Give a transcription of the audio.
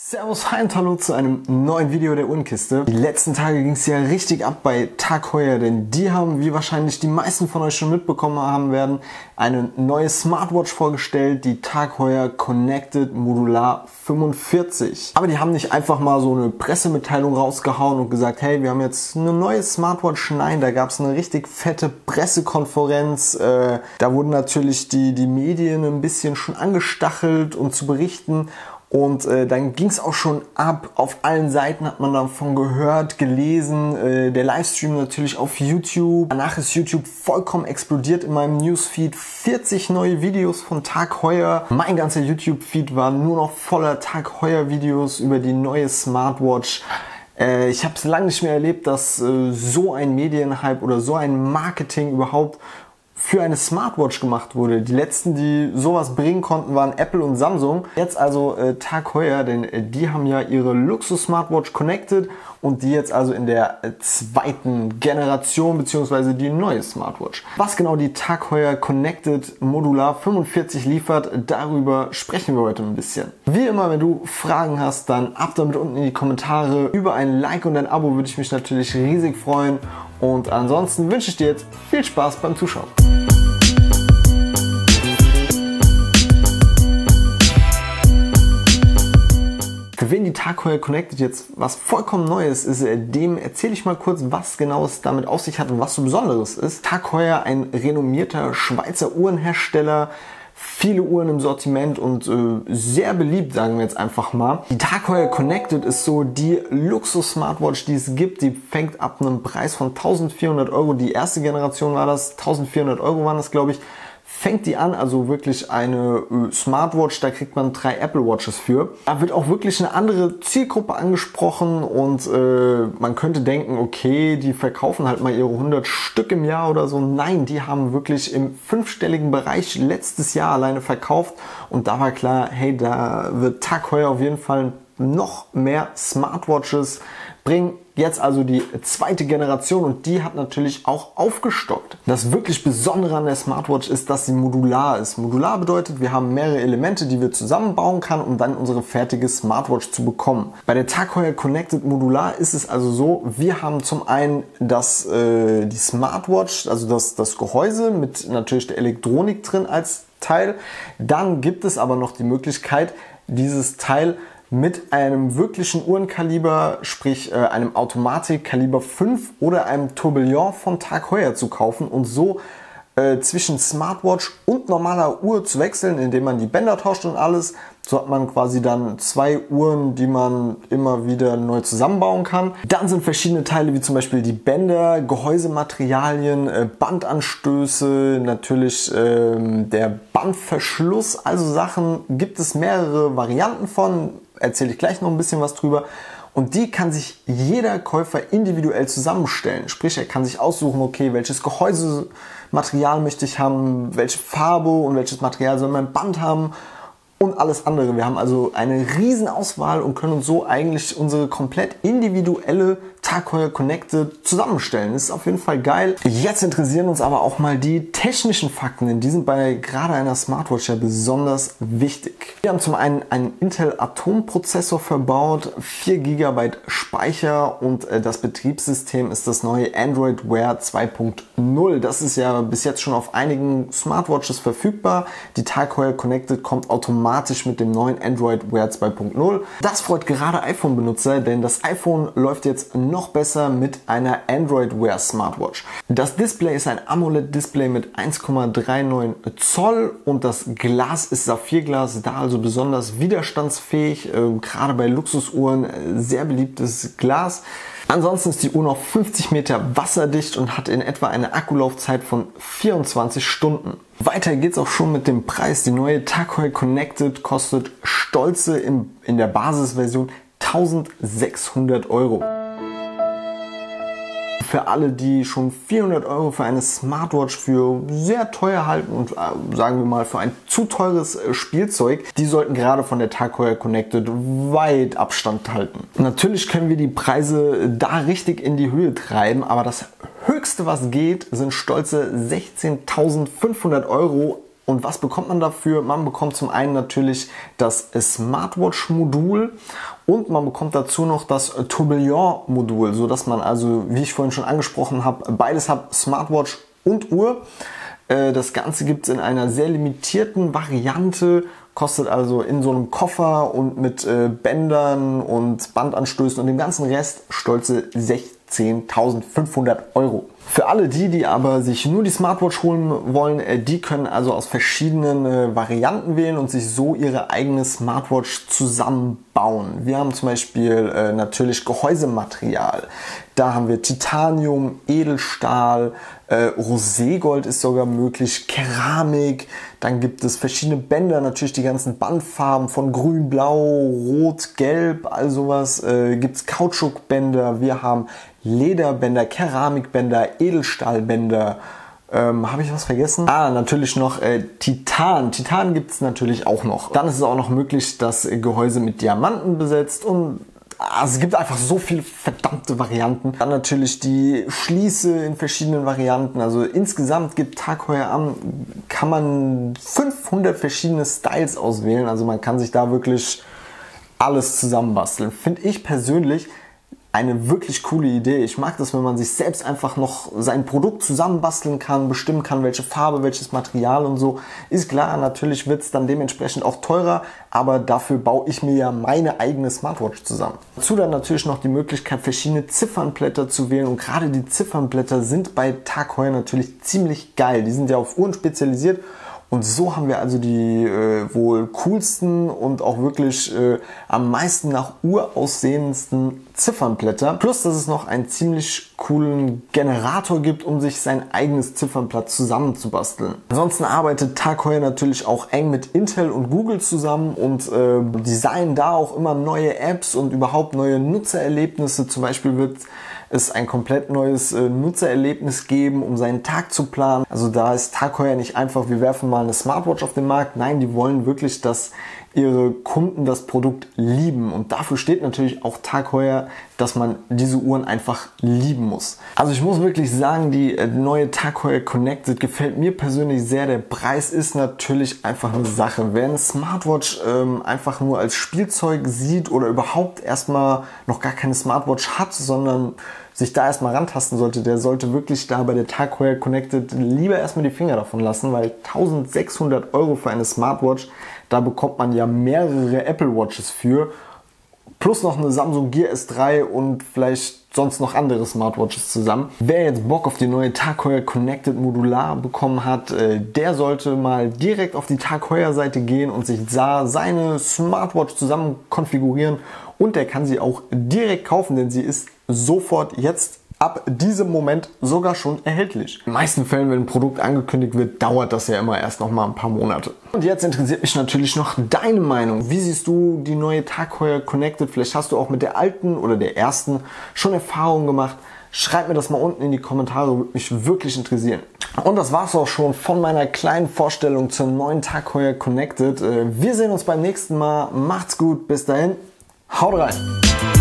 Servus, hi und hallo zu einem neuen Video der Unkiste. Die letzten Tage ging es ja richtig ab bei Tag Heuer, denn die haben, wie wahrscheinlich die meisten von euch schon mitbekommen haben werden, eine neue Smartwatch vorgestellt, die Tag Heuer Connected Modular 45. Aber die haben nicht einfach mal so eine Pressemitteilung rausgehauen und gesagt, hey, wir haben jetzt eine neue Smartwatch. Nein, da gab es eine richtig fette Pressekonferenz. Da wurden natürlich die Medien ein bisschen schon angestachelt, um zu berichten. Und dann ging es auch schon ab, auf allen Seiten hat man davon gehört, gelesen, der Livestream natürlich auf YouTube. Danach ist YouTube vollkommen explodiert in meinem Newsfeed, 40 neue Videos von Tag Heuer. Mein ganzer YouTube-Feed war nur noch voller Tag Heuer Videos über die neue Smartwatch. Ich habe es lange nicht mehr erlebt, dass so ein Medienhype oder so ein Marketing überhaupt für eine Smartwatch gemacht wurde. Die letzten, die sowas bringen konnten, waren Apple und Samsung. Jetzt also Tag Heuer, denn die haben ja ihre Luxus-Smartwatch Connected und die jetzt also in der zweiten Generation bzw. die neue Smartwatch. Was genau die Tag Heuer Connected Modular 45 liefert, darüber sprechen wir heute ein bisschen. Wie immer, wenn du Fragen hast, dann ab damit unten in die Kommentare. Über ein Like und ein Abo würde ich mich natürlich riesig freuen. Und ansonsten wünsche ich dir jetzt viel Spaß beim Zuschauen. Für wen die Tag Heuer Connected jetzt was vollkommen Neues ist, dem erzähle ich mal kurz, was genau es damit auf sich hat und was so Besonderes ist. Tag Heuer, ein renommierter Schweizer Uhrenhersteller, viele Uhren im Sortiment und sehr beliebt, sagen wir jetzt einfach mal. Die Tag Heuer Connected ist so die Luxus-Smartwatch, die es gibt. Die fängt ab einem Preis von 1400 Euro, die erste Generation war das, 1400 Euro waren das, glaube ich, fängt die an, also wirklich eine Smartwatch, da kriegt man 3 Apple Watches für. Da wird auch wirklich eine andere Zielgruppe angesprochen und man könnte denken, okay, die verkaufen halt mal ihre 100 Stück im Jahr oder so. Nein, die haben wirklich im 5-stelligen Bereich letztes Jahr alleine verkauft und da war klar, hey, da wird Tag Heuer auf jeden Fall noch mehr Smartwatches bringen. Jetzt also die zweite Generation und die hat natürlich auch aufgestockt. Das wirklich Besondere an der Smartwatch ist, dass sie modular ist. Modular bedeutet, wir haben mehrere Elemente, die wir zusammenbauen können, um dann unsere fertige Smartwatch zu bekommen. Bei der Tag Heuer Connected Modular ist es also so, wir haben zum einen die Smartwatch, also das Gehäuse mit natürlich der Elektronik drin als Teil. Dann gibt es aber noch die Möglichkeit, dieses Teil mit einem wirklichen Uhrenkaliber, sprich einem Automatikkaliber 5 oder einem Tourbillon von Tag Heuer zu kaufen und so zwischen Smartwatch und normaler Uhr zu wechseln, indem man die Bänder tauscht und alles. So hat man quasi dann 2 Uhren, die man immer wieder neu zusammenbauen kann. Dann sind verschiedene Teile wie zum Beispiel die Bänder, Gehäusematerialien, Bandanstöße, natürlich der Bandverschluss. Also Sachen gibt es mehrere Varianten von. Erzähle ich gleich noch ein bisschen was drüber. Und die kann sich jeder Käufer individuell zusammenstellen. Sprich, er kann sich aussuchen, okay, welches Gehäusematerial möchte ich haben, welche Farbe und welches Material soll mein Band haben und alles andere. Wir haben also eine riesen Auswahl und können uns so eigentlich unsere komplett individuelle Tag Heuer Connected zusammenstellen. Das ist auf jeden Fall geil. Jetzt interessieren uns aber auch mal die technischen Fakten, denn die sind bei gerade einer Smartwatch ja besonders wichtig. Wir haben zum einen einen Intel Atom Prozessor verbaut, 4 GB Speicher und das Betriebssystem ist das neue Android Wear 2.0. Das ist ja bis jetzt schon auf einigen Smartwatches verfügbar. Die Tag Heuer Connected kommt automatisch mit dem neuen Android Wear 2.0. Das freut gerade iPhone-Benutzer, denn das iPhone läuft jetzt noch besser mit einer Android Wear Smartwatch. Das Display ist ein AMOLED-Display mit 1,39 Zoll und das Glas ist Saphirglas, da also besonders widerstandsfähig, gerade bei Luxusuhren sehr beliebtes Glas. Ansonsten ist die Uhr noch 50 Meter wasserdicht und hat in etwa eine Akkulaufzeit von 24 Stunden. Weiter geht's auch schon mit dem Preis. Die neue Tag Heuer Connected kostet stolze in der Basisversion 1600 Euro. Für alle, die schon 400 Euro für eine Smartwatch für sehr teuer halten und sagen wir mal für ein zu teures Spielzeug, die sollten gerade von der Tag Heuer Connected weit Abstand halten. Natürlich können wir die Preise da richtig in die Höhe treiben, aber das Höchste, was geht, sind stolze 16.500 Euro. Und was bekommt man dafür? Man bekommt zum einen natürlich das Smartwatch-Modul Und man bekommt dazu noch das Tourbillon-Modul, sodass man also, wie ich vorhin schon angesprochen habe, beides hat, Smartwatch und Uhr. Das Ganze gibt es in einer sehr limitierten Variante, kostet also in so einem Koffer und mit Bändern und Bandanstößen und dem ganzen Rest stolze 16.500 €. Für alle die aber sich nur die Smartwatch holen wollen, die können also aus verschiedenen Varianten wählen und sich so ihre eigene Smartwatch zusammenbauen. Wir haben zum Beispiel natürlich Gehäusematerial, da haben wir Titanium, Edelstahl, Roségold ist sogar möglich, Keramik, dann gibt es verschiedene Bänder, natürlich die ganzen Bandfarben von grün, blau, rot, gelb, all sowas, gibt es Kautschukbänder, wir haben Lederbänder, Keramikbänder, Edelstahlbänder, habe ich was vergessen? Ah, natürlich noch Titan. Titan gibt es natürlich auch noch. Dann ist es auch noch möglich, dass Gehäuse mit Diamanten besetzt und es gibt einfach so viele verdammte Varianten. Dann natürlich die Schließe in verschiedenen Varianten. Also insgesamt gibt Tag Heuer an, kann man 500 verschiedene Styles auswählen. Also man kann sich da wirklich alles zusammenbasteln. Finde ich persönlich eine wirklich coole Idee. Ich mag das, wenn man sich selbst einfach noch sein Produkt zusammenbasteln kann, bestimmen kann, welche Farbe, welches Material und so. Ist klar, natürlich wird es dann dementsprechend auch teurer, aber dafür baue ich mir ja meine eigene Smartwatch zusammen. Dazu dann natürlich noch die Möglichkeit, verschiedene Ziffernblätter zu wählen, und gerade die Ziffernblätter sind bei Tag Heuer natürlich ziemlich geil. Die sind ja auf Uhren spezialisiert. Und so haben wir also die wohl coolsten und auch wirklich am meisten nach Uhr aussehendsten Ziffernblätter. Plus, dass es noch einen ziemlich coolen Generator gibt, um sich sein eigenes Ziffernblatt zusammenzubasteln. Ansonsten arbeitet Tag Heuer natürlich auch eng mit Intel und Google zusammen und designen da auch immer neue Apps und überhaupt neue Nutzererlebnisse. Zum Beispiel wird es ein komplett neues Nutzererlebnis geben, um seinen Tag zu planen. Also da ist Tag Heuer nicht einfach, wir werfen mal eine Smartwatch auf den Markt. Nein, die wollen wirklich, dass ihre Kunden das Produkt lieben. Und dafür steht natürlich auch Tag Heuer, dass man diese Uhren einfach lieben muss. Also ich muss wirklich sagen, die neue Tag Heuer Connected gefällt mir persönlich sehr. Der Preis ist natürlich einfach eine Sache. Wer eine Smartwatch einfach nur als Spielzeug sieht oder überhaupt erstmal noch gar keine Smartwatch hat, sondern sich da erstmal rantasten sollte, der sollte wirklich da bei der Tag Heuer Connected lieber erstmal die Finger davon lassen, weil 1.600 € für eine Smartwatch, da bekommt man ja mehrere Apple Watches für, plus noch eine Samsung Gear S3 und vielleicht sonst noch andere Smartwatches zusammen. Wer jetzt Bock auf die neue Tag Heuer Connected Modular bekommen hat, der sollte mal direkt auf die Tag Heuer Seite gehen und sich da seine Smartwatch zusammen konfigurieren, und der kann sie auch direkt kaufen, denn sie ist sofort jetzt ab diesem Moment sogar schon erhältlich. In den meisten Fällen, wenn ein Produkt angekündigt wird, dauert das ja immer erst noch mal ein paar Monate. Und jetzt interessiert mich natürlich noch deine Meinung. Wie siehst du die neue Tag Heuer Connected? Vielleicht hast du auch mit der alten oder der ersten schon Erfahrungen gemacht. Schreib mir das mal unten in die Kommentare, würde mich wirklich interessieren. Und das war's auch schon von meiner kleinen Vorstellung zur neuen Tag Heuer Connected. Wir sehen uns beim nächsten Mal. Macht's gut, bis dahin. Haut rein!